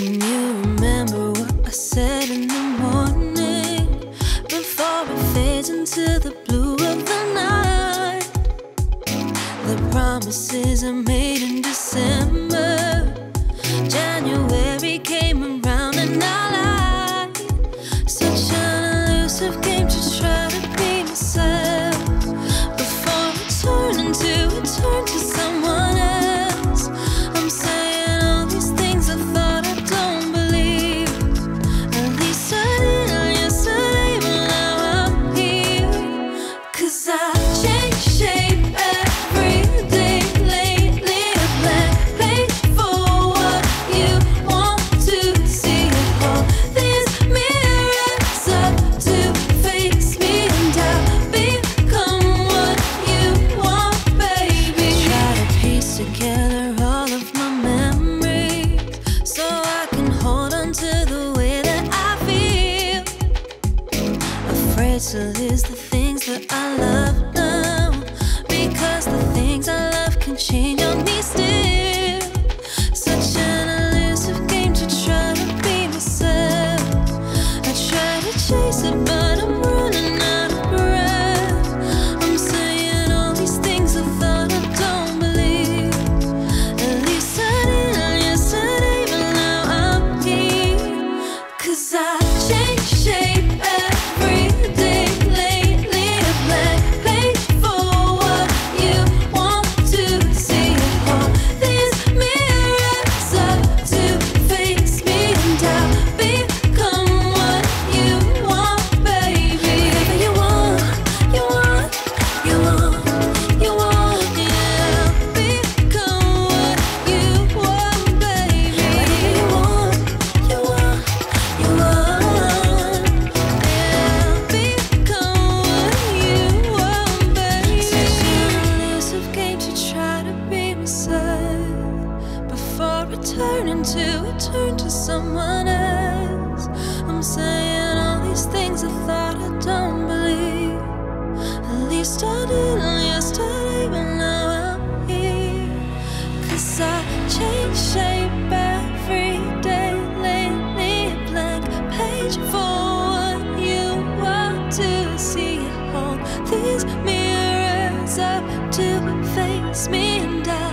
Can you remember what I said in the morning before it fades into the blue of the night? The promises I made in December, January came around and I lied. Such an elusive game to try to be myself before I turn into someone else. So is the things that I love now, because the things I love can change on me still. Such an elusive game to try to be myself. I try to chase it, but I'm running out of breath. I'm saying all these things I thought I don't believe. At least I did on yesterday, but now I'm here. 'Cause I changed shape every day. Turn to someone else. I'm saying all these things I thought I don't believe. At least I didn't yesterday, but now I'm here. 'Cause I change shape every day lately. A blank page for what you want to see. Hold these mirrors up to face me and I.